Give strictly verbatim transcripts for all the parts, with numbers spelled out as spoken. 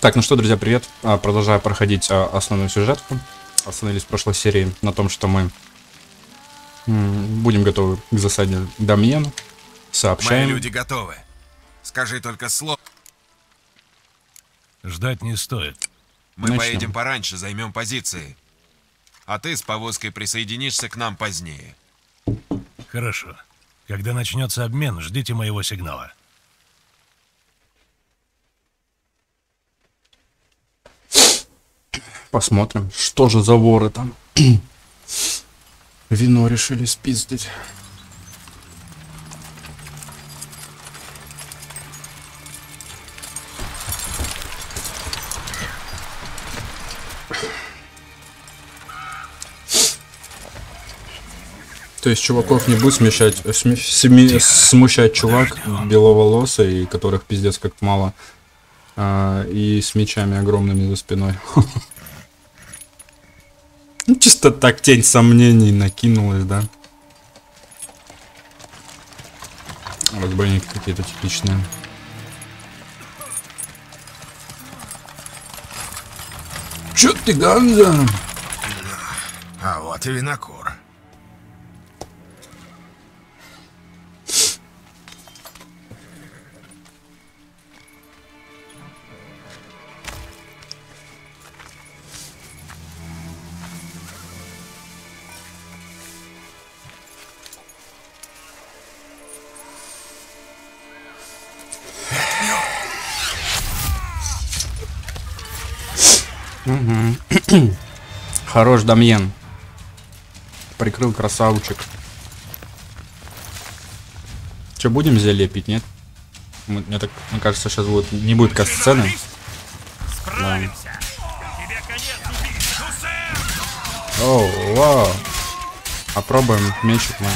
Так, ну что, друзья, привет. Продолжаю проходить основную сюжетку. Остановились в прошлой серии на том, что мы будем готовы к засаде Дамьену. Сообщаем. Мои люди готовы. Скажи только слово. Ждать не стоит. Мы Начнем. поедем пораньше, займем позиции. А ты с повозкой присоединишься к нам позднее. Хорошо. Когда начнется обмен, ждите моего сигнала. Посмотрим, что же за воры там. Вино решили спиздить. То есть чуваков не будет смещать, смещ, семи, смущать чувак беловолосый, которых пиздец как мало, а, и с мечами огромными за спиной. Ну чисто так тень сомнений накинулась, да? Разбойники какие-то типичные. Чё ты, Ганза? А вот и винокур. Хорош, Дамьен. Прикрыл, красавчик. Че, будем зелье пить, нет? Мне так, мне кажется, сейчас будет, не будет касцены. Да. Оу, вау. Попробуем мечик мы.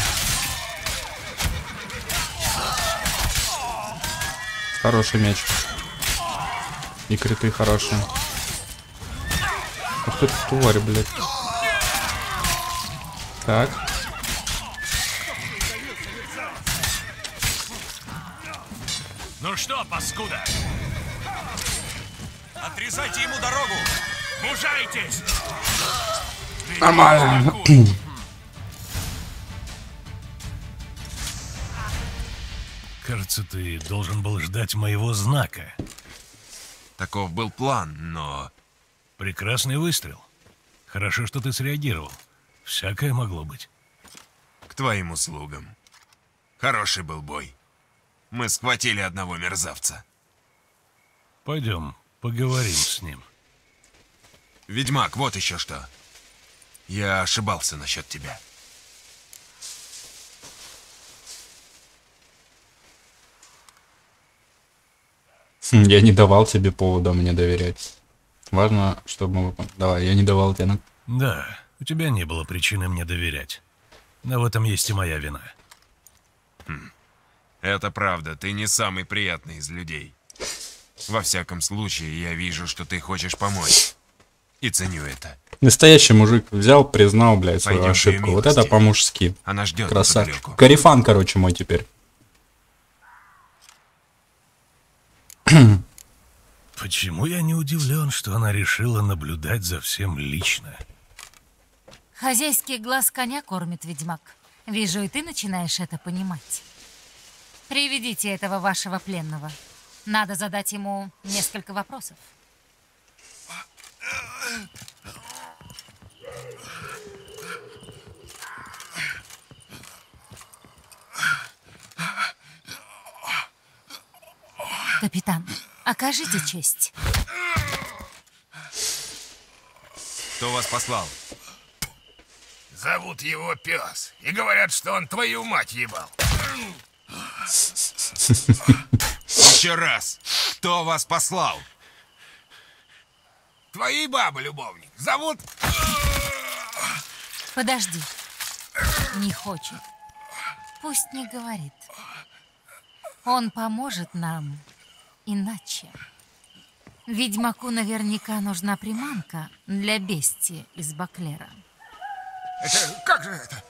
Хороший меч. И криты хорошие. Ах ты тварь, блядь. Так. Ну что, паскуда? Отрезайте ему дорогу. Мужайтесь. Нормально. Кажется, ты должен был ждать моего знака. Таков был план, но... Прекрасный выстрел. Хорошо, что ты среагировал. Всякое могло быть. К твоим услугам. Хороший был бой. Мы схватили одного мерзавца. Пойдем, поговорим с ним. Ведьмак, вот еще что. Я ошибался насчет тебя. Я не давал тебе повода мне доверять. Важно, чтобы мы... Давай, я не давал тебе на... Да, у тебя не было причины мне доверять. Но в этом есть и моя вина. Хм. Это правда, ты не самый приятный из людей. Во всяком случае, я вижу, что ты хочешь помочь. И ценю это. Настоящий мужик взял, признал, блядь, свою Пойдем ошибку. Вот это по-мужски. Она ждет. Красавчик. Корифан, короче, мой теперь. Почему я не удивлен, что она решила наблюдать за всем лично? Хозяйский глаз коня кормит, ведьмак. Вижу, и ты начинаешь это понимать. Приведите этого вашего пленного. Надо задать ему несколько вопросов. Капитан. Окажите честь. Кто вас послал? Зовут его пес. И говорят, что он твою мать ебал. Еще раз. Кто вас послал? Твои бабы, любовник. Зовут... Подожди. Не хочет. Пусть не говорит. Он поможет нам... Иначе. Ведьмаку наверняка нужна приманка для бестии из Баклера. Это, как же это?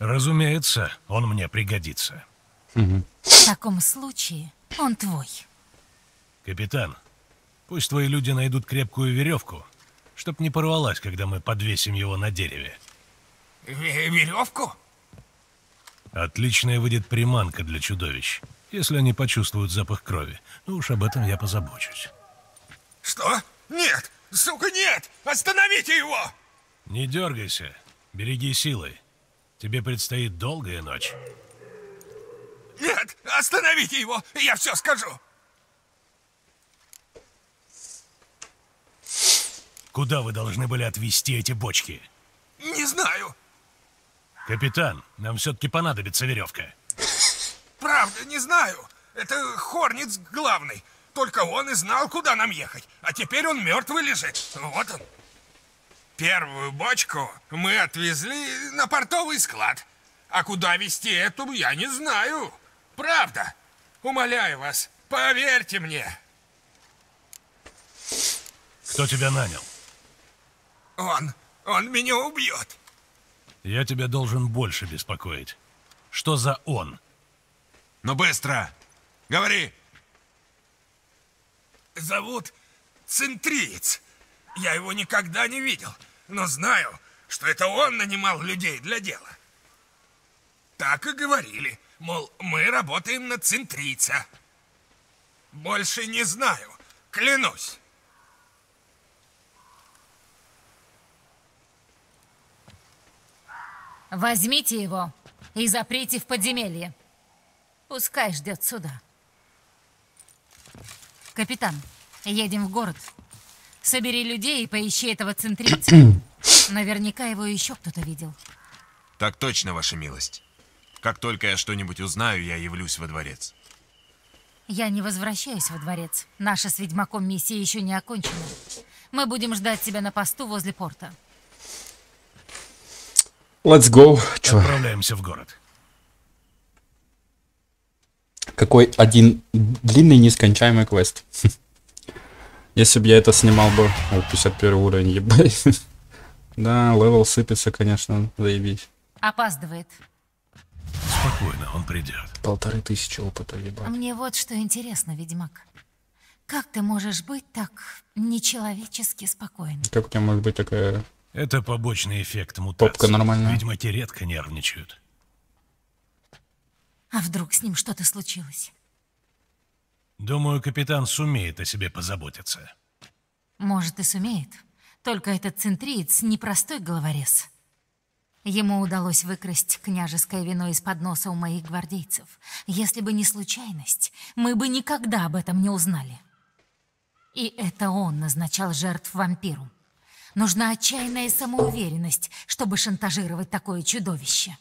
Разумеется, он мне пригодится. Угу. В таком случае он твой. Капитан, пусть твои люди найдут крепкую веревку, чтоб не порвалась, когда мы подвесим его на дереве. Веревку? Отличная выйдет приманка для чудовищ, если они почувствуют запах крови. Ну уж об этом я позабочусь. Что? Нет! Сука, нет! Остановите его! Не дергайся. Береги силы. Тебе предстоит долгая ночь. Нет! Остановите его! Я все скажу! Куда вы должны были отвезти эти бочки? Не знаю. Капитан, нам все-таки понадобится веревка. Правда, не знаю. Это Хорниц главный. Только он и знал, куда нам ехать. А теперь он мертвый лежит. Вот он. Первую бочку мы отвезли на портовый склад. А куда везти эту, я не знаю. Правда. Умоляю вас, поверьте мне. Кто тебя нанял? Он. Он меня убьет. Я тебя должен больше беспокоить. Что за он? Ну быстро! Говори! Зовут Цинтриец. Я его никогда не видел, но знаю, что это он нанимал людей для дела. Так и говорили, мол, мы работаем на Цинтрийца. Больше не знаю, клянусь. Возьмите его и заприте в подземелье. Пускай ждет суда. Капитан, едем в город. Собери людей и поищи этого Цинтрица. Наверняка его еще кто-то видел. Так точно, ваша милость. Как только я что-нибудь узнаю, я явлюсь во дворец. Я не возвращаюсь во дворец. Наша с ведьмаком миссия еще не окончена. Мы будем ждать тебя на посту возле порта. Let's go. Чё? Отправляемся в город. Какой один длинный нескончаемый квест. Если бы я это снимал бы... О, пятьдесят первый уровень, ебать. Да, левел сыпется, конечно, заебись. Опаздывает. Спокойно, он придет. Полторы тысячи опыта, ебать. Мне вот что интересно, ведьмак. Как ты можешь быть так нечеловечески спокойным? Как у тебя может быть такая... Это побочный эффект мутации. Попка нормальная. Ведьмаки редко нервничают. А вдруг с ним что-то случилось? Думаю, капитан сумеет о себе позаботиться. Может, и сумеет. Только этот Цинтриец непростой головорез. Ему удалось выкрасть княжеское вино из-под носа у моих гвардейцев. Если бы не случайность, мы бы никогда об этом не узнали. И это он назначал жертв вампиру. Нужна отчаянная самоуверенность, чтобы шантажировать такое чудовище.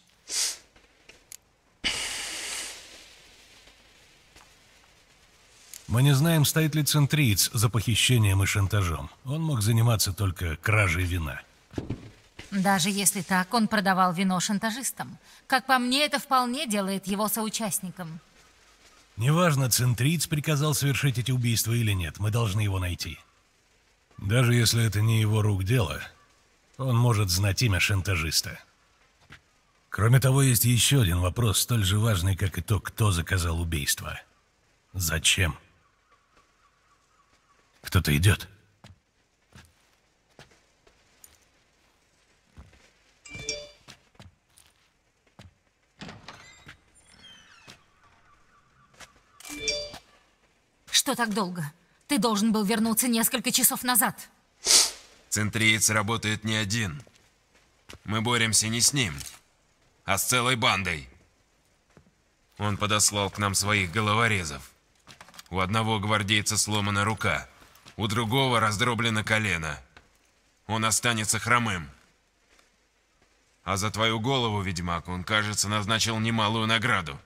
Мы не знаем, стоит ли Цинтриец за похищением и шантажом. Он мог заниматься только кражей вина. Даже если так, он продавал вино шантажистам. Как по мне, это вполне делает его соучастником. Неважно, Цинтриец приказал совершить эти убийства или нет, мы должны его найти. Даже если это не его рук дело, он может знать имя шантажиста. Кроме того, есть еще один вопрос, столь же важный, как и то, кто заказал убийство. Зачем? Кто-то идет. Что так долго? Ты должен был вернуться несколько часов назад. Центриец работает не один. Мы боремся не с ним, а с целой бандой. Он подослал к нам своих головорезов. У одного гвардейца сломана рука, у другого раздроблено колено. Он останется хромым. А за твою голову, ведьмак, он, кажется, назначил немалую награду.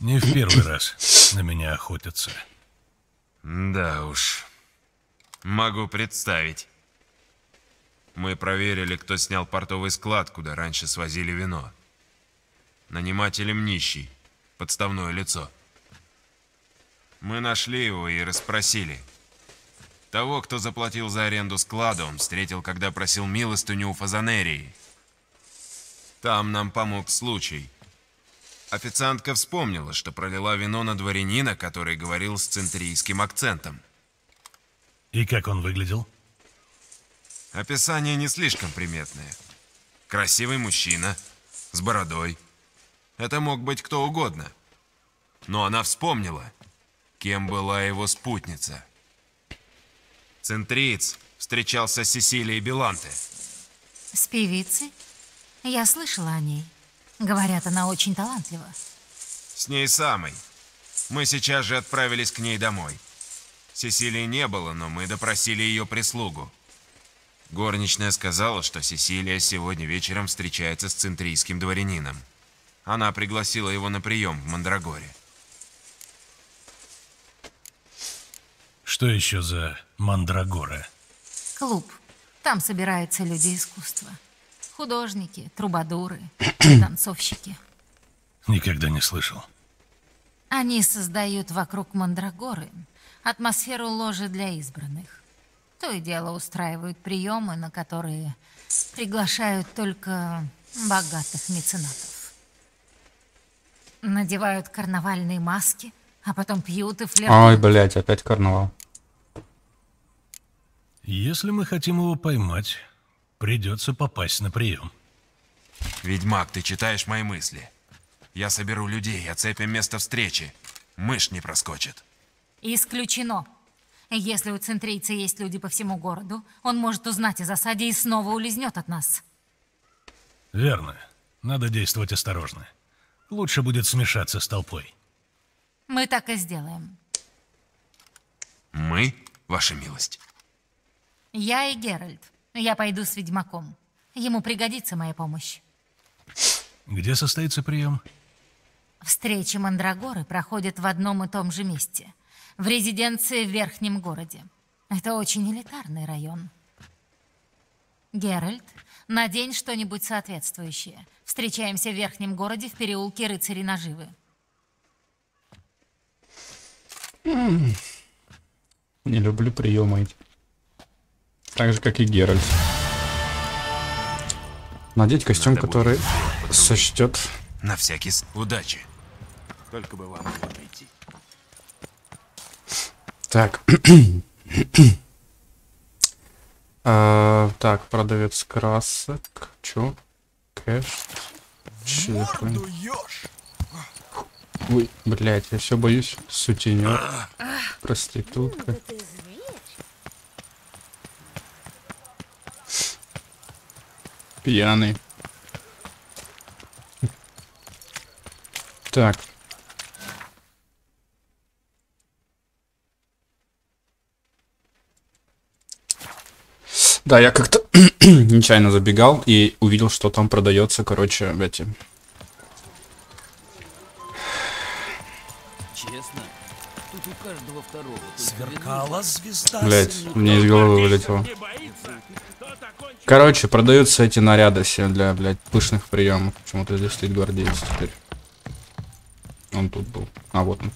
Не в первый раз на меня охотятся. Да уж. Могу представить. Мы проверили, кто снял портовый склад, куда раньше свозили вино. Нанимателем нищий. Подставное лицо. Мы нашли его и расспросили. Того, кто заплатил за аренду склада, он встретил, когда просил милостыню у Фазанерии. Там нам помог случай. Официантка вспомнила, что пролила вино на дворянина, который говорил с центрийским акцентом. И как он выглядел? Описание не слишком приметное. Красивый мужчина, с бородой. Это мог быть кто угодно. Но она вспомнила, кем была его спутница. Цинтриец встречался с Сесилией Беланте. С певицей? Я слышала о ней. Говорят, она очень талантлива. С ней самой. Мы сейчас же отправились к ней домой. Сесилии не было, но мы допросили ее прислугу. Горничная сказала, что Сесилия сегодня вечером встречается с центрийским дворянином. Она пригласила его на прием в Мандрагоре. Что еще за Мандрагора? Клуб. Там собираются люди искусства. Художники, трубадуры, танцовщики. Никогда не слышал. Они создают вокруг Мандрагоры атмосферу ложи для избранных. То и дело устраивают приемы, на которые приглашают только богатых меценатов. Надевают карнавальные маски, а потом пьют и флиртуют. Ой, блядь, опять карнавал. Если мы хотим его поймать... Придется попасть на прием. Ведьмак, ты читаешь мои мысли. Я соберу людей, оцепим место встречи. Мышь не проскочит. Исключено. Если у центрийца есть люди по всему городу, он может узнать о засаде и снова улизнет от нас. Верно. Надо действовать осторожно. Лучше будет смешаться с толпой. Мы так и сделаем. Мы, ваша милость. Я и Геральт. Я пойду с ведьмаком. Ему пригодится моя помощь. Где состоится прием? Встречи Мандрагоры проходят в одном и том же месте. В резиденции в Верхнем городе. Это очень элитарный район. Геральт, надень что-нибудь соответствующее. Встречаемся в Верхнем городе в переулке Рыцарей Наживы. Не люблю приемы эти. Так же, как и Геральт. Надеть костюм, который сочтет. На всякий случай. Удачи. Только бы вам его найти. Так. а, так, продавец красок. Чё? Кэш. Че? Ой, блядь, я все боюсь. Сутенер. Проститутка. Пьяный. Так. Да, я как-то нечаянно забегал и увидел, что там продается, короче, эти. Честно, тут у каждого второго. Сверкала звезда. Блять, мне из головы вылетело. Короче, продаются эти наряды все для, блядь, пышных приемов. Почему-то здесь стоит гвардеец теперь. Он тут был. А, вот он.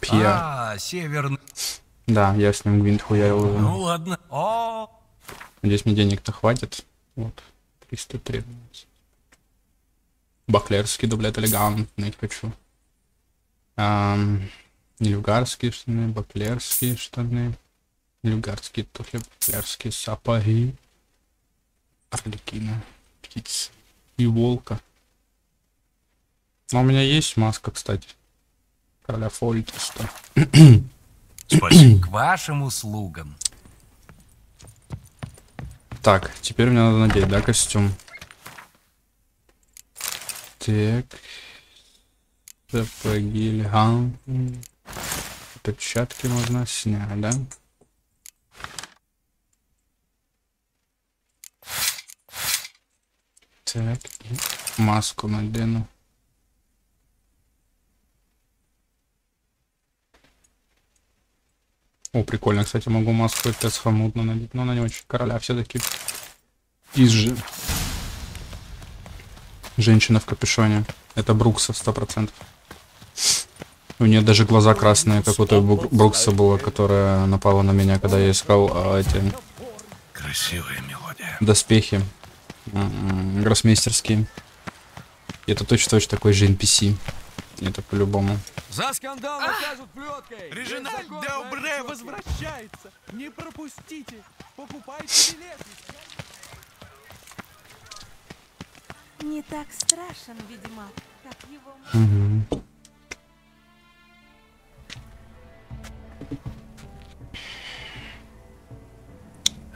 Пьер. А, северный. Да, я с ним гвинт хуярил. Ну ладно. О! Здесь мне денег-то хватит. Вот. триста тринадцать. Баклерский дублет элегантный хочу. Эм, люгарские штаны, баклерские штаны. Люгарские тухи, баклерские сапоги, орликина, птиц и волка. А у меня есть маска, кстати. Короля Фольта, что? Спасибо. К вашим услугам. Так, теперь мне надо надеть, да, костюм? Так. Сапоги, льган. Перчатки можно снять, да? Так, маску надену. О, прикольно, кстати, могу маску это схомутно надеть, но она не очень короля все-таки. Из же. Женщина в капюшоне. Это Бруксов сто процентов. У нее даже глаза красные, как у той Брукса было, которая напала на меня, когда я искал а, эти... Красивая мелодия. Доспехи. М-м-м, гроссмейстерские. Это точно-точно такой же эн пи си. Это по-любому. За скандал накажут плеткой! Реджинальд де Обре возвращается! Не пропустите! Покупайте билеты! Не так страшен, видимо, как его...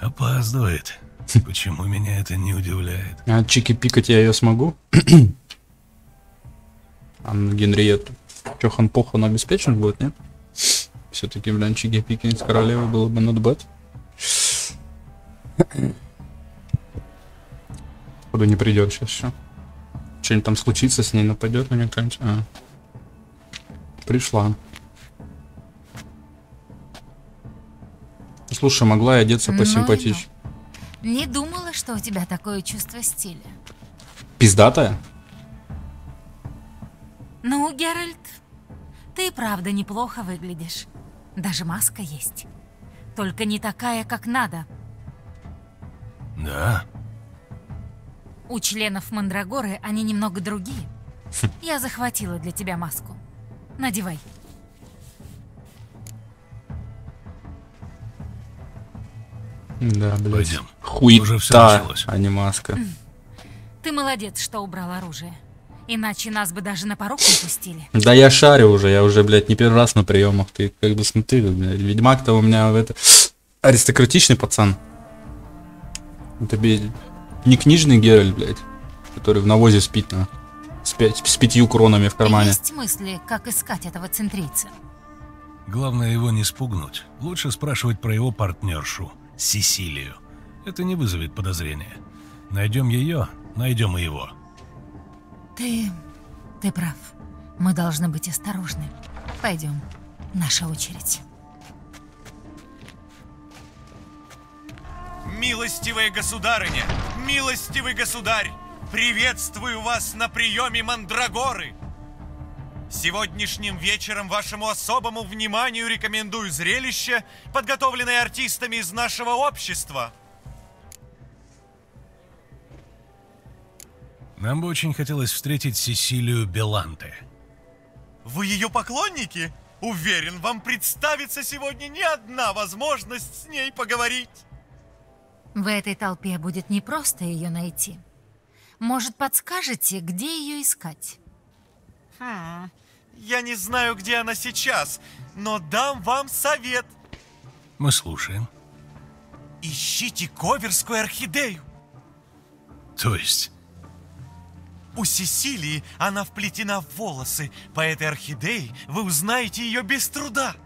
Опаздывает. Почему меня это не удивляет? А чики-пикать я ее смогу? Анну Генриетту. Че, ханпох, он обеспечен будет, нет? Все-таки, блин, чики-пикать с королевой было бы not bad. Походу не придет сейчас еще. Что-нибудь там случится, с ней нападет на меня кто-нибудь. А. Пришла. Слушай, могла я одеться посимпатичнее. Не думала, что у тебя такое чувство стиля. Пиздатая? Ну, Геральт, ты правда неплохо выглядишь. Даже маска есть. Только не такая, как надо. Да? У членов Мандрагоры они немного другие. Я захватила для тебя маску. Надевай. Да, блядь. Хуета, а не маска. Ты молодец, что убрал оружие. Иначе нас бы даже на порог не пустили. Да я шарю уже, я уже, блядь, не первый раз на приемах. Ты как бы смотри, блядь, ведьмак-то у меня в это... Аристократичный пацан. Это, блядь, не книжный Геральт, блядь, который в навозе спит, на... С, пять... С пятью кронами в кармане. Есть мысли, как искать этого центрийца? Главное его не спугнуть. Лучше спрашивать про его партнершу. Сесилию. Это не вызовет подозрения. Найдем ее, найдем и его. Ты... ты прав. Мы должны быть осторожны. Пойдем. Наша очередь. Милостивая государыня! Милостивый государь! Приветствую вас на приеме Мандрагоры! Сегодняшним вечером вашему особому вниманию рекомендую зрелище, подготовленное артистами из нашего общества. Нам бы очень хотелось встретить Сесилию Беланте. Вы ее поклонники? Уверен, вам представится сегодня не одна возможность с ней поговорить. В этой толпе будет непросто ее найти. Может, подскажете, где ее искать? Хм. Я не знаю, где она сейчас, но дам вам совет. Мы слушаем. Ищите коверскую орхидею. То есть? У Сесилии она вплетена в волосы. По этой орхидее вы узнаете ее без труда.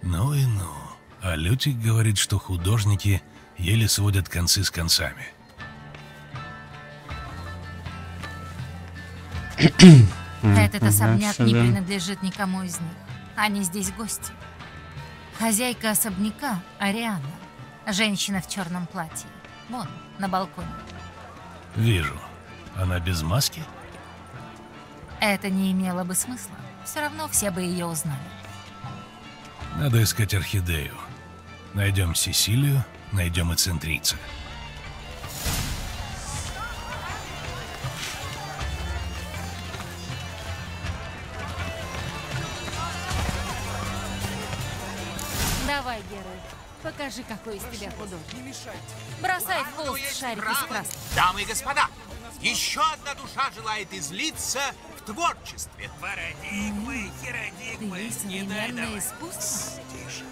Ну и ну. А Лютик говорит, что художники еле сводят концы с концами. Этот особняк не принадлежит никому из них. Они здесь гости. Хозяйка особняка Ариана. Женщина в черном платье. Вон, на балконе. Вижу. Она без маски? Это не имело бы смысла. Все равно все бы ее узнали. Надо искать орхидею. Найдем Сесилию, найдем и центрийца. Давай, Геральт, покажи, какой из тебя художник. Бросай в волос шарик из краски. Дамы и господа, еще одна душа желает излиться в творчестве. Парадигмы, херодигмы, не дай давай. Тише.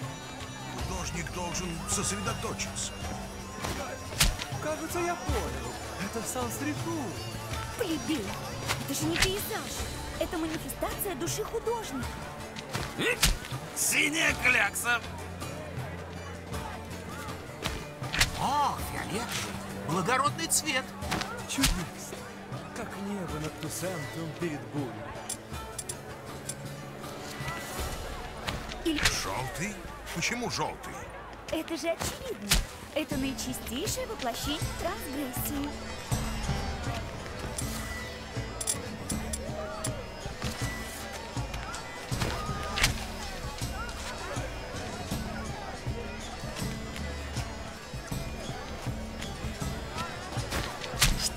Художник должен сосредоточиться. Кажется, я понял. Это в Санс-Ретур. Плебей, это же не пейзаж. Это манифестация души художника. Синяя клякса. О, фиолет. Благородный цвет. Чудесно. Как небо над Тусентом перед бурей. Или... Желтый? Почему желтый? Это же очевидно. Это наичистейшее воплощение трансгрессии.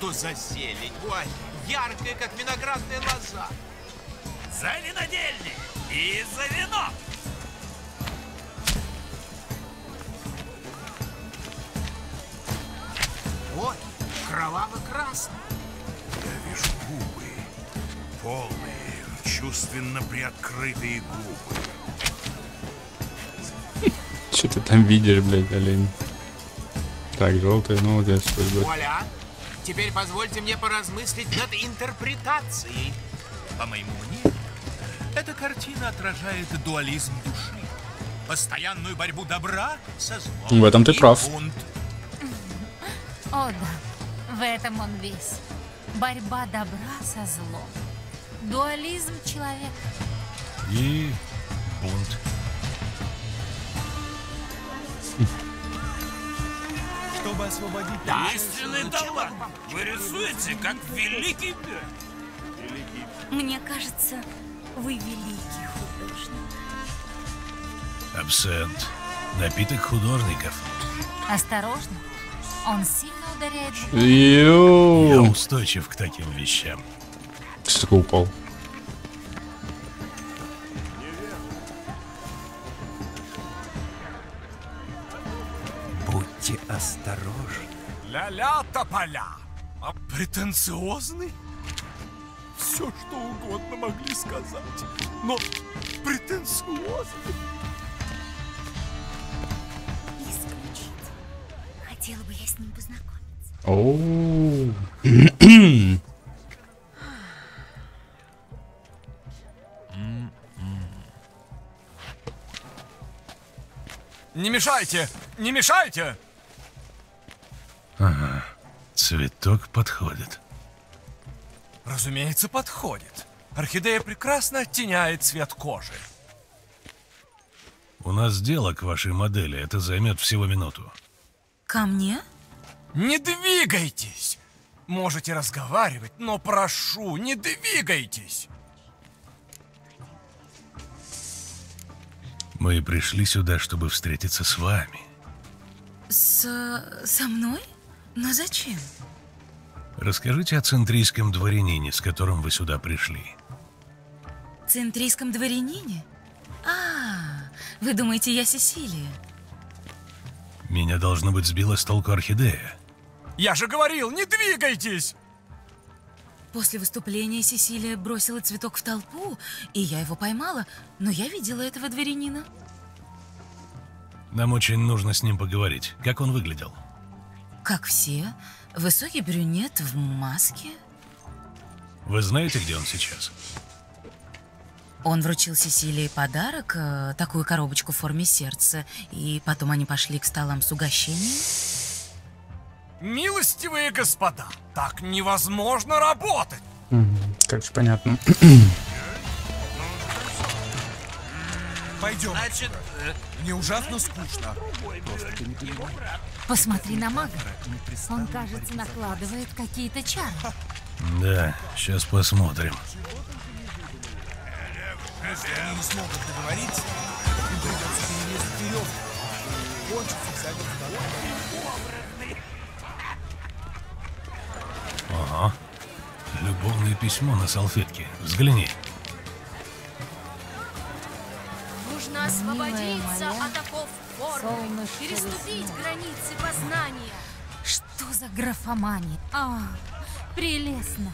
что за зелень? Ой, яркая, как виноградная лоза. За винодельни и за вино. Ой, кроваво-красный. Я вижу губы, полные, чувственно приоткрытые губы. Че ты там видишь, блядь, олень? Так, желтый, ну вот здесь что-то. Вуаля! Теперь позвольте мне поразмыслить над интерпретацией. По моему мнению, эта картина отражает дуализм души. Постоянную борьбу добра со злом. В этом ты прав. Бунт. О да, в этом он весь. Борьба добра со злом. Дуализм человека. И бунт. Чтобы освободить... Тайственный талант! Вы рисуете, как великий бюджет. Мне кажется, вы великий художник. Абсент. Напиток художников. Осторожно. Он сильно ударяет... Я устойчив к таким вещам. Что-то упал. Осторожно. Ля-ля тополя. А претенциозный? Все, что угодно могли сказать. Но претенциозный. Исключить. Хотела бы я с ним познакомиться. О-о-о. Не мешайте! Не мешайте! Ага, цветок подходит. Разумеется, подходит. Орхидея прекрасно оттеняет цвет кожи. У нас дело к вашей модели, это займет всего минуту. Ко мне? Не двигайтесь! Можете разговаривать, но прошу, не двигайтесь! Мы пришли сюда, чтобы встретиться с вами. С... со мной? Но зачем? Расскажите о цинтрийском дворянине, с которым вы сюда пришли. Цинтрийском дворянине? А, вы думаете, я Сесилия? Меня, должно быть, сбила с толку орхидея. Я же говорил, не двигайтесь! После выступления Сесилия бросила цветок в толпу, и я его поймала, но я видела этого дворянина. Нам очень нужно с ним поговорить. Как он выглядел? Как все. Высокий брюнет в маске. Вы знаете, где он сейчас? Он вручил Сесилии подарок, такую коробочку в форме сердца, и потом они пошли к столам с угощением. Милостивые господа, так невозможно работать! Mm-hmm. Короче, понятно. Пойдем. Значит, мне ужасно скучно. Посмотри на мага. Он, кажется, накладывает какие-то чары. Да, сейчас посмотрим. Они не смогут договорить. Им придется перелезть вперед. Кончится садик второй. Ага. Любовное письмо на салфетке. Взгляни. Нужно освободиться от оков формы, переступить границы познания. Что за графомания? А, прелестно.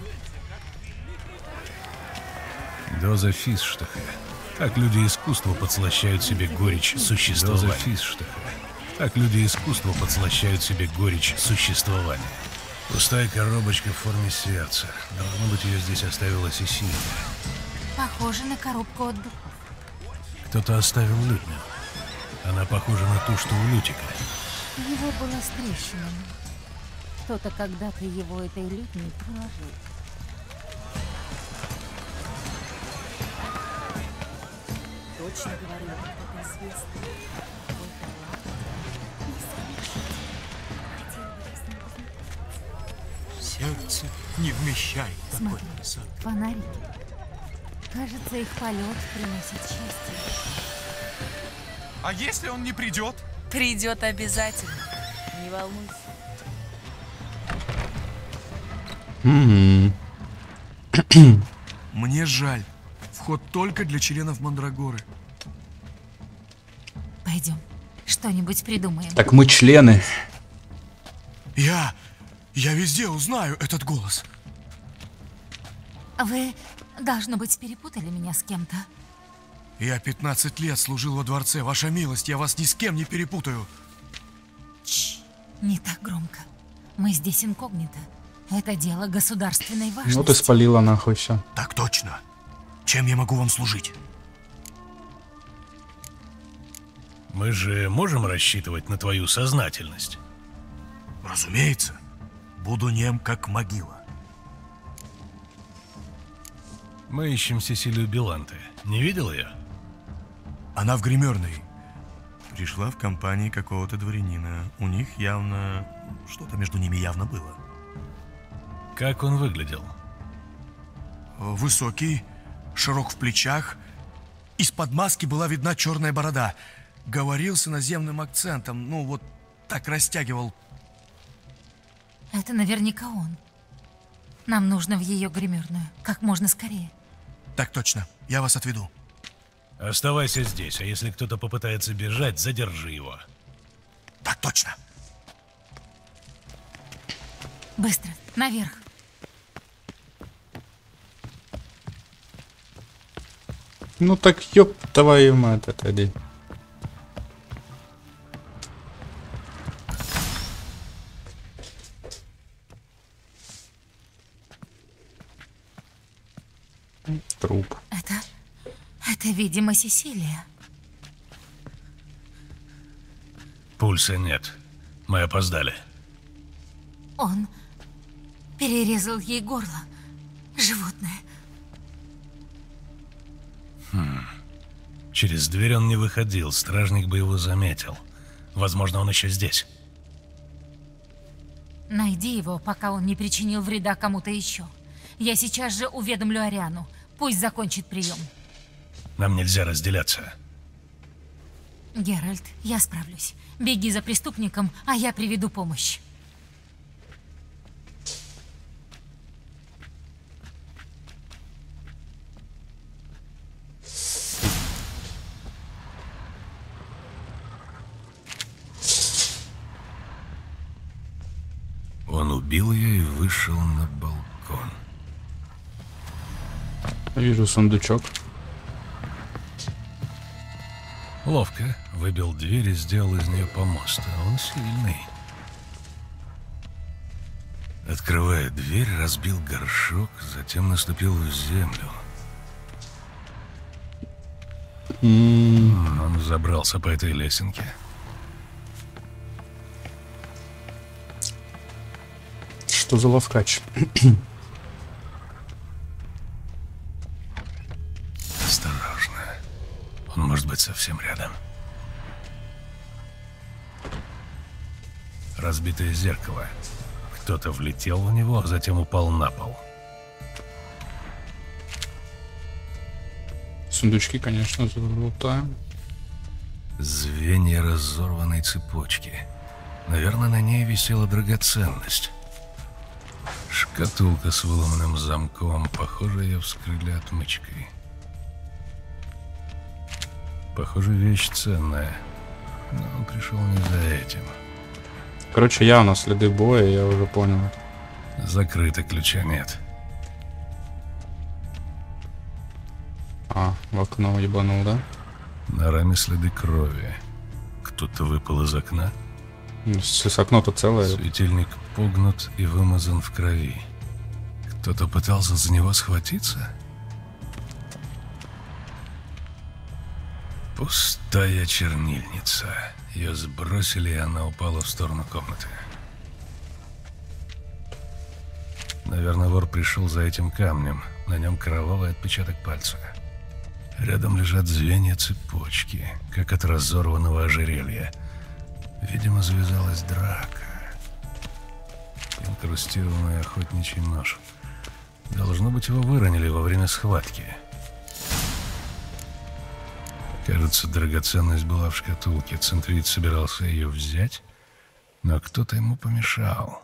Доза физштаха. Так люди искусства подслащают себе горечь существования. Доза физштаха. Так люди искусства подслащают себе горечь существования. Пустая коробочка в форме сердца. Должно быть, ее здесь оставила Сесилия. Похоже на коробку от духов. Кто-то оставил лютню. Она похожа на ту, что у Лютика. Его было стрящено. Кто-то когда-то его этой лютней положил. Точно говорю, это известно. Сердце не вмещает такой высоты. Фонарики. Кажется, их полет приносит счастье. А если он не придет? Придет обязательно. Не волнуйся. Мне жаль. Вход только для членов Мандрагоры. Пойдем. Что-нибудь придумаем. Так мы члены. Я... Я везде узнаю этот голос. Вы, должно быть, перепутали меня с кем-то. Я пятнадцать лет служил во дворце. Ваша милость, я вас ни с кем не перепутаю. Чш, не так громко. Мы здесь инкогнито. Это дело государственной важности. Ну ты спалила нахуй все. Так точно. Чем я могу вам служить? Мы же можем рассчитывать на твою сознательность? Разумеется. Буду нем, как могила. Мы ищем Сесилию Беланте. Не видел ее? Она в гримерной. Пришла в компании какого-то дворянина. У них явно... Что-то между ними явно было. Как он выглядел? Высокий, широк в плечах. Из-под маски была видна черная борода. Говорил с иноземным акцентом. Ну, вот так растягивал. Это наверняка он. Нам нужно в ее гримерную. Как можно скорее. Так точно. Я вас отведу. Оставайся здесь, а если кто-то попытается бежать, задержи его. Так точно. Быстро. Наверх. Ну так ёб твою мать, отойди. Труп. Это... Это, видимо, Сесилия. Пульса нет. Мы опоздали. Он перерезал ей горло. Животное. Хм. Через дверь он не выходил. Стражник бы его заметил. Возможно, он еще здесь. Найди его, пока он не причинил вреда кому-то еще. Я сейчас же уведомлю Ариану. Пусть закончит прием. Нам нельзя разделяться. Геральт, я справлюсь. Беги за преступником, а я приведу помощь. Он убил ее и вышел на балкон. Вижу сундучок. Ловко выбил дверь и сделал из нее помост. Он сильный. Открывая дверь, разбил горшок, затем наступил в землю. Mm. Он забрался по этой лесенке. Что за ловкач? Может быть, совсем рядом. Разбитое зеркало. Кто-то влетел в него, а затем упал на пол. Сундучки, конечно, залутаем. Звенья разорванной цепочки. Наверное, на ней висела драгоценность. Шкатулка с выломанным замком. Похоже, ее вскрыли отмычкой. Похоже, вещь ценная. Но он пришел не за этим. Короче, явно следы боя, я уже понял. Закрыто, ключа нет. А, в окно ебанул, да? На раме следы крови. Кто-то выпал из окна? С окно-то целое. Светильник погнут и вымазан в крови. Кто-то пытался за него схватиться? Пустая чернильница. Ее сбросили, и она упала в сторону комнаты. Наверное, вор пришел за этим камнем. На нем кровавый отпечаток пальца. Рядом лежат звенья цепочки, как от разорванного ожерелья. Видимо, завязалась драка. Инкрустированный охотничий нож. Должно быть, его выронили во время схватки. Кажется, драгоценность была в шкатулке. Цинтриец собирался ее взять, но кто-то ему помешал.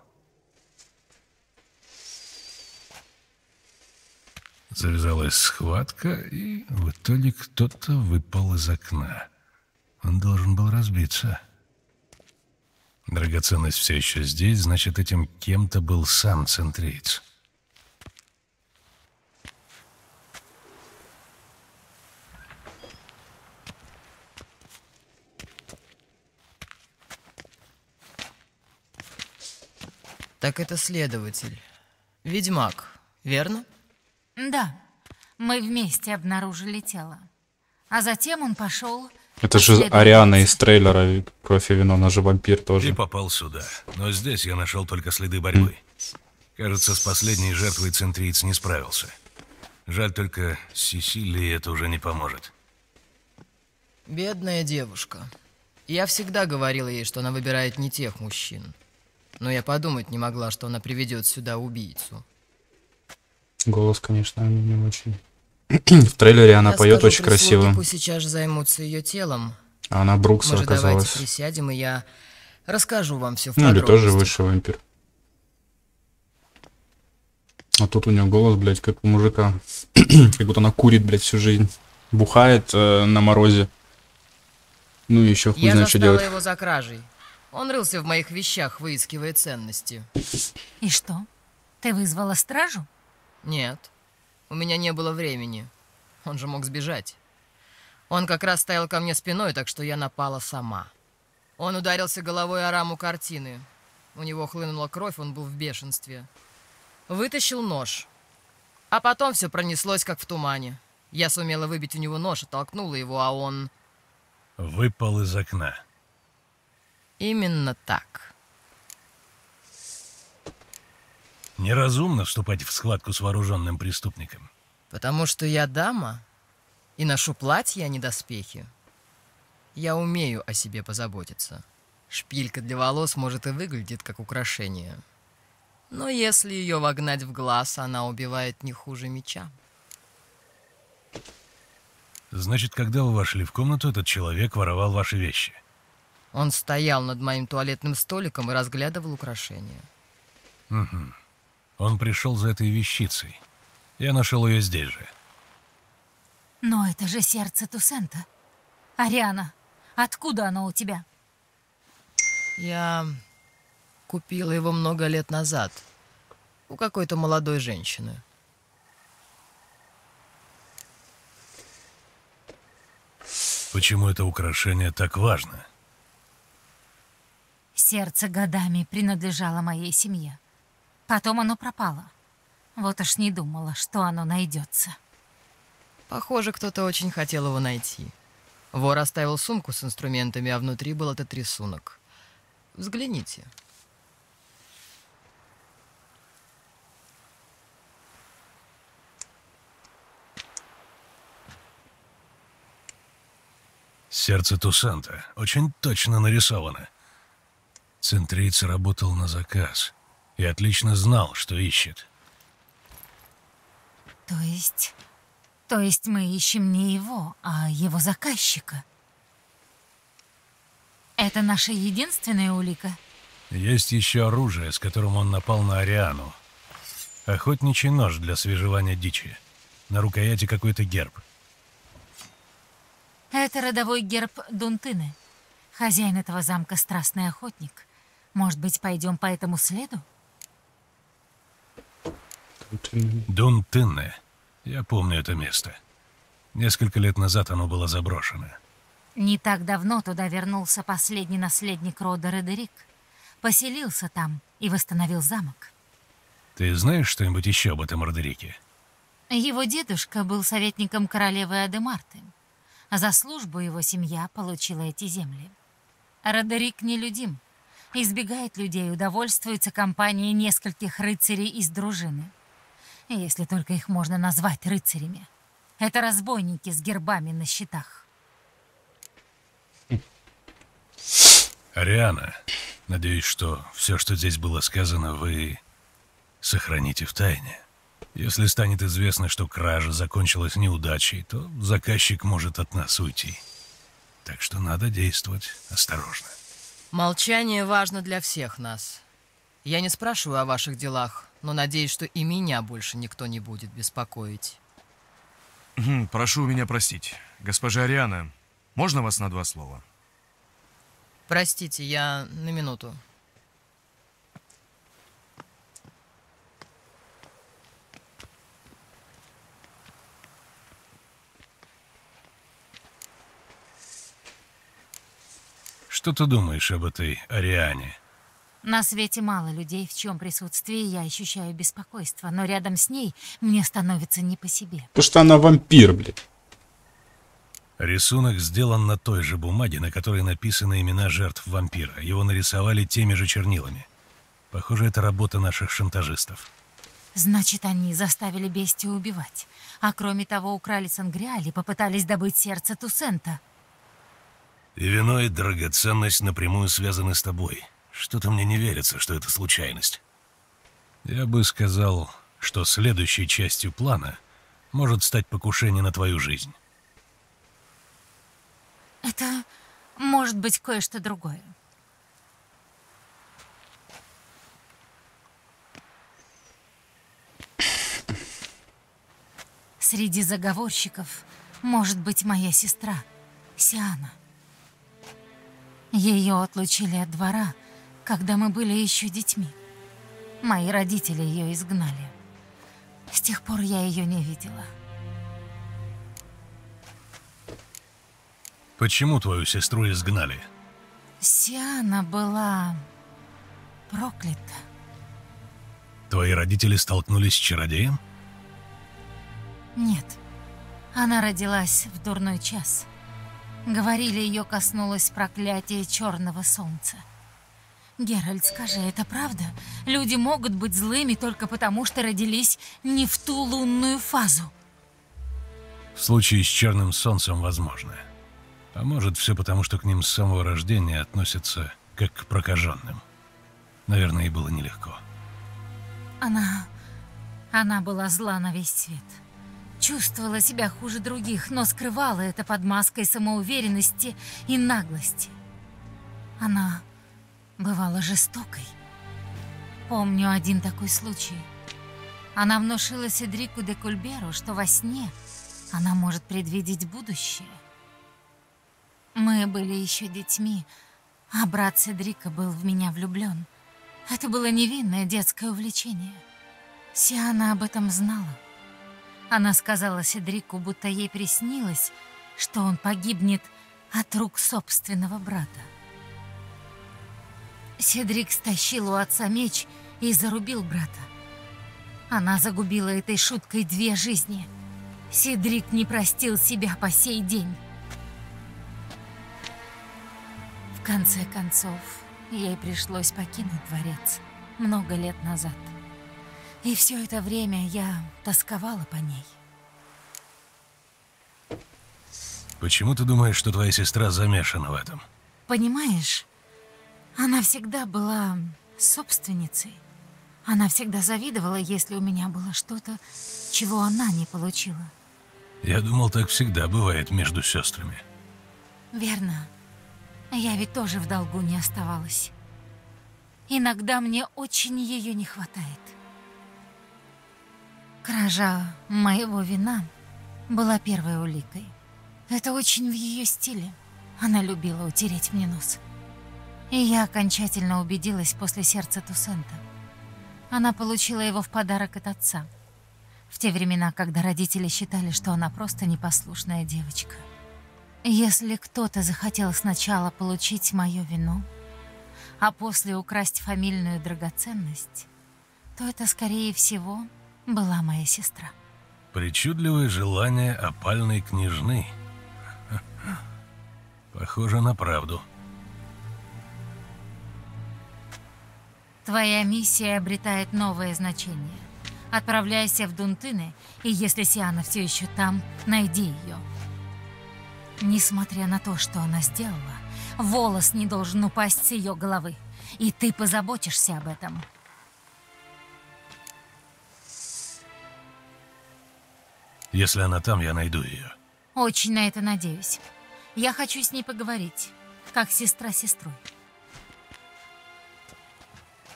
Завязалась схватка, и в итоге кто-то выпал из окна. Он должен был разбиться. Драгоценность все еще здесь, значит, этим кем-то был сам центриец. Так это следователь. Ведьмак, верно? Да. Мы вместе обнаружили тело. А затем он пошел... Это же Ариана из трейлера «Кровь и вино», она же вампир тоже. И попал сюда. Но здесь я нашел только следы борьбы. Кажется, с последней жертвой центриец не справился. Жаль только, Сесилии это уже не поможет. Бедная девушка. Я всегда говорила ей, что она выбирает не тех мужчин. Но я подумать не могла, что она приведет сюда убийцу. Голос, конечно, не очень. В трейлере она я поет скажу, очень красиво. Пусть сейчас же займутся ее телом. А она Брукса Может, оказалась. Давайте присядем, и я расскажу вам все в подробности. Ну, или тоже высший вампир. А тут у нее голос, блядь, как у мужика. Как будто она курит, блядь, всю жизнь. Бухает э, на морозе. Ну, еще хуй знает, что делать. Я застала его за кражей. Он рылся в моих вещах, выискивая ценности. И что? Ты вызвала стражу? Нет. У меня не было времени. Он же мог сбежать. Он как раз стоял ко мне спиной, так что я напала сама. Он ударился головой о раму картины. У него хлынула кровь, он был в бешенстве. Вытащил нож. А потом все пронеслось, как в тумане. Я сумела выбить у него нож, оттолкнула его, а он... Выпал из окна. Именно так. Неразумно вступать в схватку с вооруженным преступником. Потому что я дама, и ношу платье, а не доспехи. Я умею о себе позаботиться. Шпилька для волос, может, и выглядит как украшение. Но если ее вогнать в глаз, она убивает не хуже меча. Значит, когда вы вошли в комнату, этот человек воровал ваши вещи? Он стоял над моим туалетным столиком и разглядывал украшения. Угу. Он пришел за этой вещицей. Я нашел ее здесь же. Но это же сердце Тусента. Ариана, откуда оно у тебя? Я купила его много лет назад. У какой-то молодой женщины. Почему это украшение так важно? Сердце годами принадлежало моей семье. Потом оно пропало. Вот уж не думала, что оно найдется. Похоже, кто-то очень хотел его найти. Вор оставил сумку с инструментами, а внутри был этот рисунок. Взгляните. Сердце Тусента очень точно нарисовано. Центриец работал на заказ и отлично знал, что ищет. То есть... То есть мы ищем не его, а его заказчика? Это наша единственная улика? Есть еще оружие, с которым он напал на Ариану. Охотничий нож для свежевания дичи. На рукояти какой-то герб. Это родовой герб Дунтыны. Хозяин этого замка — страстный охотник. Может быть, пойдем по этому следу? Дунтыны. Я помню это место. Несколько лет назад оно было заброшено. Не так давно туда вернулся последний наследник рода Родерик. Поселился там и восстановил замок. Ты знаешь что-нибудь еще об этом Родерике? Его дедушка был советником королевы Адемарты. За службу его семья получила эти земли. Родерик нелюдим. Избегает людей, удовольствуется компанией нескольких рыцарей из дружины. Если только их можно назвать рыцарями. Это разбойники с гербами на щитах. Ариана, надеюсь, что все, что здесь было сказано, вы сохраните в тайне. Если станет известно, что кража закончилась неудачей, то заказчик может от нас уйти. Так что надо действовать осторожно. Молчание важно для всех нас. Я не спрашиваю о ваших делах, но надеюсь, что и меня больше никто не будет беспокоить. Прошу меня простить. Госпожа Ариана, можно вас на два слова? Простите, я на минуту. Что ты думаешь об этой Ариане? На свете мало людей, в чем присутствии я ощущаю беспокойство, но рядом с ней мне становится не по себе. Потому что она вампир, блядь. Рисунок сделан на той же бумаге, на которой написаны имена жертв вампира. Его нарисовали теми же чернилами. Похоже, это работа наших шантажистов. Значит, они заставили бестию убивать. А кроме того, украли сангреаль и попытались добыть сердце Тусента. И вино, и драгоценность напрямую связаны с тобой. Что-то мне не верится, что это случайность. Я бы сказал, что следующей частью плана может стать покушение на твою жизнь. Это может быть кое-что другое. Среди заговорщиков может быть моя сестра, Сианна. Ее отлучили от двора, когда мы были еще детьми. Мои родители ее изгнали. С тех пор я ее не видела. Почему твою сестру изгнали? Сианна была проклята. Твои родители столкнулись с чародеем? Нет. Она родилась в дурной час. Говорили, ее коснулось проклятие черного солнца. Геральт, скажи, это правда? Люди могут быть злыми только потому, что родились не в ту лунную фазу. В случае с черным солнцем возможно. А может, все потому, что к ним с самого рождения относятся как к прокаженным. Наверное, ей было нелегко. Она... Она была зла на весь свет. Чувствовала себя хуже других, но скрывала это под маской самоуверенности и наглости. Она... бывала жестокой. Помню один такой случай. Она внушила Сидрику де Кольберу, что во сне она может предвидеть будущее. Мы были еще детьми, а брат Сидрика был в меня влюблен. Это было невинное детское увлечение. Сианна об этом знала. Она сказала Сидрику, будто ей приснилось, что он погибнет от рук собственного брата. Сидрик стащил у отца меч и зарубил брата. Она загубила этой шуткой две жизни. Сидрик не простил себя по сей день. В конце концов, ей пришлось покинуть дворец много лет назад. И все это время я тосковала по ней. Почему ты думаешь, что твоя сестра замешана в этом? Понимаешь? Она всегда была собственницей. Она всегда завидовала, если у меня было что-то, чего она не получила. Я думал, так всегда бывает между сестрами. Верно. Я ведь тоже в долгу не оставалась. Иногда мне очень ее не хватает. Кража моего вина была первой уликой. Это очень в ее стиле. Она любила утереть мне нос. И я окончательно убедилась после сердца Тусента. Она получила его в подарок от отца. В те времена, когда родители считали, что она просто непослушная девочка. Если кто-то захотел сначала получить мое вино, а после украсть фамильную драгоценность, то это, скорее всего, была моя сестра. Причудливое желание опальной княжны. Похоже на правду. Твоя миссия обретает новое значение. Отправляйся в Дунтыны, и если Сианна все еще там, найди ее. Несмотря на то, что она сделала, волос не должен упасть с ее головы, и ты позаботишься об этом. Если она там, я найду ее. Очень на это надеюсь. Я хочу с ней поговорить, как сестра с сестрой.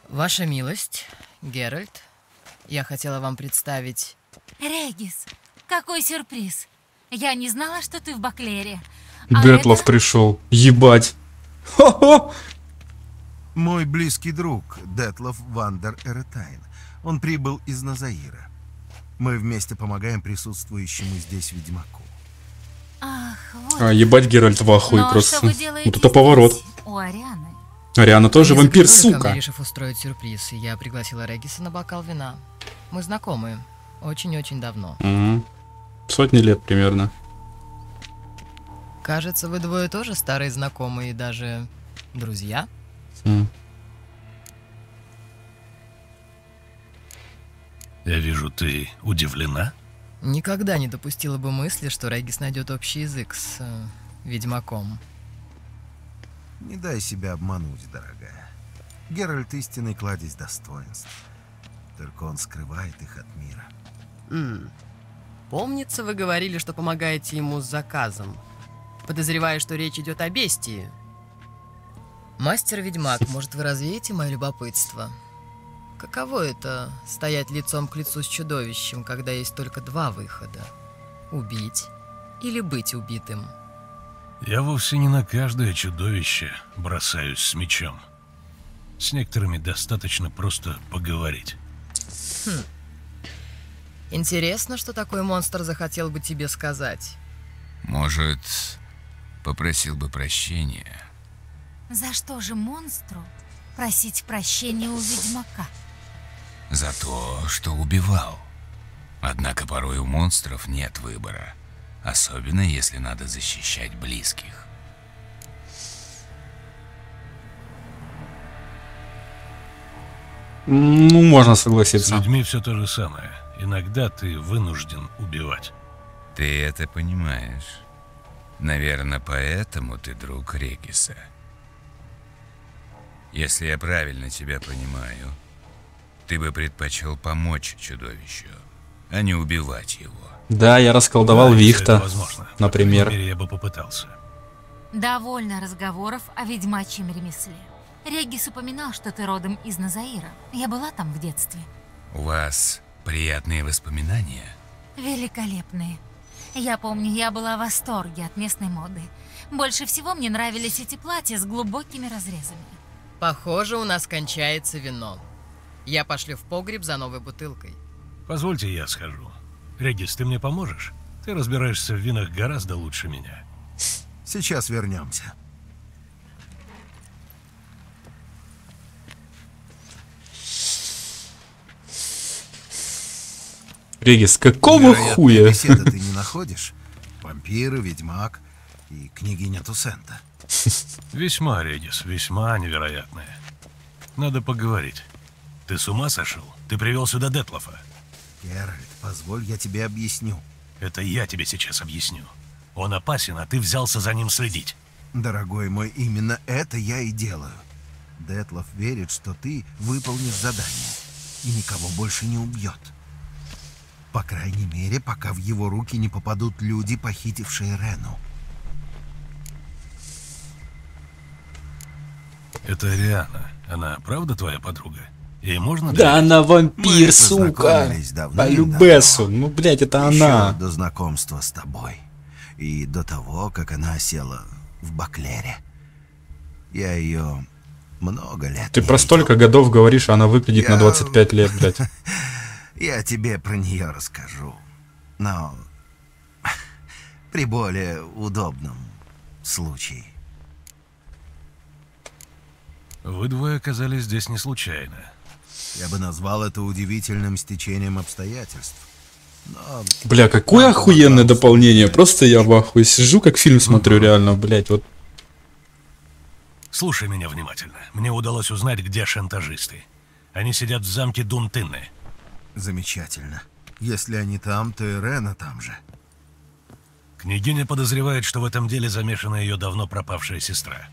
Ваша милость, Геральт, я хотела вам представить... Регис, Какой сюрприз. Я не знала, что ты в Баклере. А Детлаф это... пришел. Ебать. Хо-хо. Мой близкий друг Детлаф ван дер Эретайн. Он прибыл из Назаира. Мы вместе помогаем присутствующему здесь ведьмаку. Ах, вот. А, ебать, Геральт в ахуе просто. Вот это поворот. У Арианы. Ариана тоже я вампир, сука. Я решил устроить сюрприз. Я пригласила Региса на бокал вина. Мы знакомы. Очень-очень давно. Угу. Сотни лет примерно. Кажется, вы двое тоже старые знакомые и даже друзья. Хм. Я вижу, ты удивлена? Никогда не допустила бы мысли, что Регис найдет общий язык с э, ведьмаком. Не дай себя обмануть, дорогая. Геральт истинный кладезь достоинств. Только он скрывает их от мира. Mm. Помнится, вы говорили, что помогаете ему с заказом. Подозреваю, что речь идет о бестии. Мастер-ведьмак, может, вы развеете мое любопытство? Каково это — стоять лицом к лицу с чудовищем, когда есть только два выхода? Убить или быть убитым? Я вовсе не на каждое чудовище бросаюсь с мечом. С некоторыми достаточно просто поговорить. Хм. Интересно, что такой монстр захотел бы тебе сказать. Может, попросил бы прощения. За что же монстру просить прощения у ведьмака? За то, что убивал. Однако порой у монстров нет выбора. Особенно, если надо защищать близких. Ну, можно согласиться. С людьми все то же самое. Иногда ты вынужден убивать. Ты это понимаешь. Наверное, поэтому ты друг Региса. Если я правильно тебя понимаю, ты бы предпочел помочь чудовищу, а не убивать его. Да, я расколдовал да, Вихта, например. По мере, я бы попытался. Довольно разговоров о ведьмачьем ремесле. Регис упоминал, что ты родом из Назаира. Я была там в детстве. У вас приятные воспоминания? Великолепные. Я помню, я была в восторге от местной моды. Больше всего мне нравились эти платья с глубокими разрезами. Похоже, у нас кончается вино. Я пошлю в погреб за новой бутылкой. Позвольте, я схожу. Регис, ты мне поможешь? Ты разбираешься в винах гораздо лучше меня. Сейчас вернемся. Регис, какого вероятно, хуя? Беседы ты не находишь? Вампиры, ведьмак и княгиня Тусента. Весьма, Регис, весьма невероятное. Надо поговорить. Ты с ума сошел? Ты привел сюда Детлафа. Геральт, позволь, я тебе объясню. Это я тебе сейчас объясню. Он опасен, а ты взялся за ним следить. Дорогой мой, именно это я и делаю. Детлаф верит, что ты выполнишь задание и никого больше не убьет. По крайней мере, пока в его руки не попадут люди, похитившие Рену. Это Ариана. Она правда твоя подруга? Ей можно... Да ли? Она вампир, мы сука! По любесу. Ну, блядь, это еще она. До знакомства с тобой. И до того, как она осела в Баклере. Я ее много лет... Ты про столько годов говоришь, а она выглядит я... на двадцать пять лет, блядь. Я тебе про нее расскажу. Но при более удобном случае. Вы двое оказались здесь не случайно. Я бы назвал это удивительным стечением обстоятельств. Но... Бля, какое охуенное дополнение. Просто я в ахуе сижу, как фильм смотрю, реально, блядь, вот. Слушай меня внимательно. Мне удалось узнать, где шантажисты. Они сидят в замке Дунтыны. Замечательно. Если они там, то и Рена там же. Княгиня подозревает, что в этом деле замешана ее давно пропавшая сестра.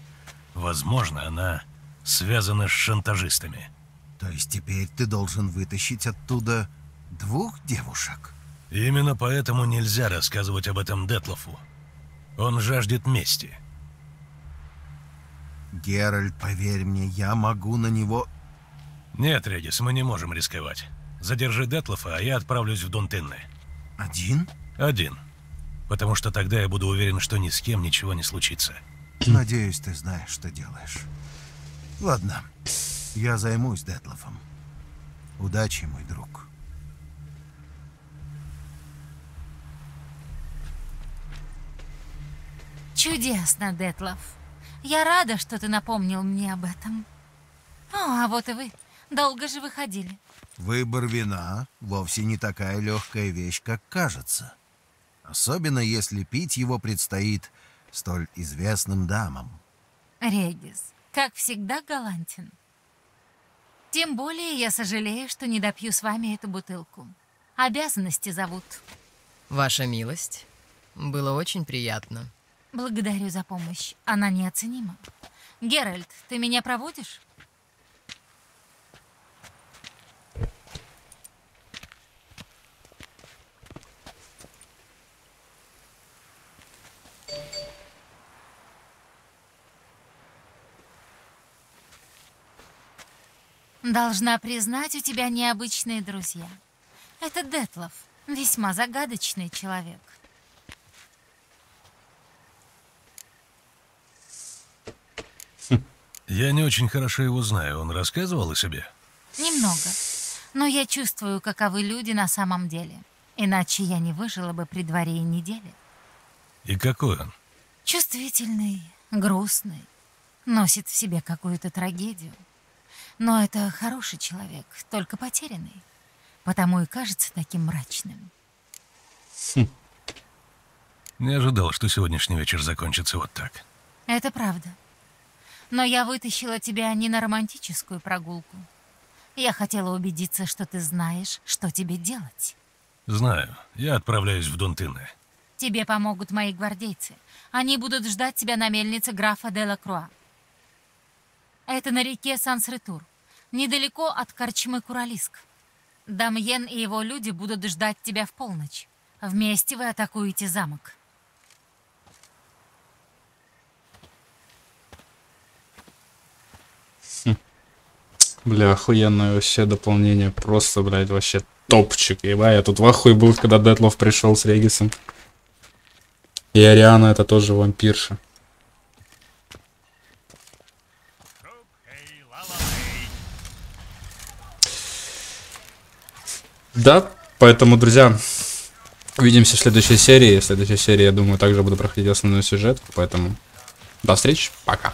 Возможно, она связана с шантажистами. То есть теперь ты должен вытащить оттуда двух девушек? Именно поэтому нельзя рассказывать об этом Детлафу. Он жаждет мести. Геральт, поверь мне, я могу на него... Нет, Регис, мы не можем рисковать. Задержи Детлафа, а я отправлюсь в Дунтыны. Один? Один. Потому что тогда я буду уверен, что ни с кем ничего не случится. Надеюсь, ты знаешь, что делаешь. Ладно, я займусь Детлафом. Удачи, мой друг. Чудесно, Детлаф. Я рада, что ты напомнил мне об этом. О, а вот и вы. Долго же выходили. Выбор вина вовсе не такая легкая вещь, как кажется. Особенно, если пить его предстоит столь известным дамам. Регис, как всегда, галантен. Тем более я сожалею, что не допью с вами эту бутылку. Обязанности зовут. Ваша милость, было очень приятно. Благодарю за помощь, она неоценима. Геральт, ты меня проводишь? Должна признать, у тебя необычные друзья. Это Детлаф, весьма загадочный человек. Я не очень хорошо его знаю. Он рассказывал о себе? Немного. Но я чувствую, каковы люди на самом деле. Иначе я не выжила бы при дворе и неделе. И какой он? Чувствительный, грустный. Носит в себе какую-то трагедию. Но это хороший человек, только потерянный. Потому и кажется таким мрачным. Хм. Не ожидал, что сегодняшний вечер закончится вот так. Это правда. Но я вытащила тебя не на романтическую прогулку. Я хотела убедиться, что ты знаешь, что тебе делать. Знаю. Я отправляюсь в Дунтыны. Тебе помогут мои гвардейцы. Они будут ждать тебя на мельнице графа Делакруа. Это на реке Санс-Ретур, недалеко от Корчмы-Куралиск. Дамьен и его люди будут ждать тебя в полночь. Вместе вы атакуете замок. Хм. Бля, охуенное вообще дополнение. Просто, блядь, вообще топчик. Еба, я тут в ахуе был, когда Детлаф пришел с Регисом. И Ариана это тоже вампирша. Да, поэтому, друзья, увидимся в следующей серии. В следующей серии, я думаю, также буду проходить основной сюжет. Поэтому до встречи, пока.